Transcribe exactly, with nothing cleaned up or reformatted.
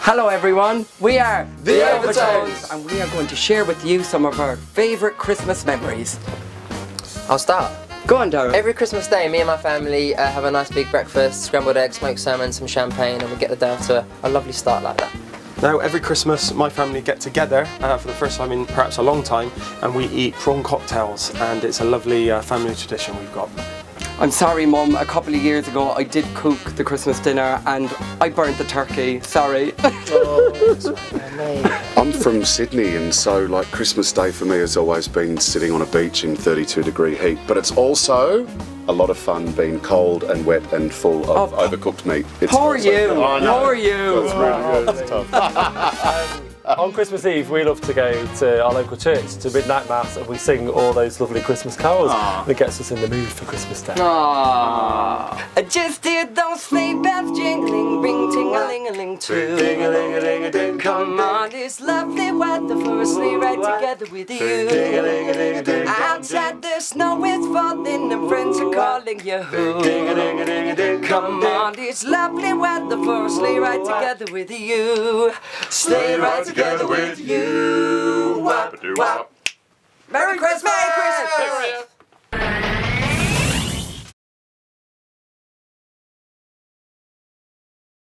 Hello everyone, we are The, the Overtones, and we are going to share with you some of our favourite Christmas memories. I'll start. Go on, Darren. Every Christmas day, me and my family uh, have a nice big breakfast, scrambled eggs, smoked salmon, some champagne, and we get the day off to a lovely start like that. Now, every Christmas, my family get together uh, for the first time in perhaps a long time, and we eat prawn cocktails, and it's a lovely uh, family tradition we've got. I'm sorry Mum, a couple of years ago I did cook the Christmas dinner and I burnt the turkey, sorry. Oh, I'm from Sydney, and so like Christmas Day for me has always been sitting on a beach in thirty-two degree heat, but it's also a lot of fun being cold and wet and full of oh, overcooked meat. It's poor also, you, oh, no. poor you. It's really good, it's tough. Um, on Christmas Eve we love to go to our local church to midnight mass and we sing all those lovely Christmas carols. Aww. That gets us in the mood for Christmas Day. Aww. I just hear those sleigh bells jingling, ring ting-a-ling-a-ling too. Ting-a-ling-a-ling-a-ding, come on, it's lovely weather for a sleigh ride together with you. Ting-a-ling-a-ling-a-ding, outside the snow is falling and friends are calling you. Ting-a-ling-a-ling-a-ding, come on, it's lovely weather for a sleigh ride together with you. Sleigh ride together with you. Wap, wap. Merry Christmas!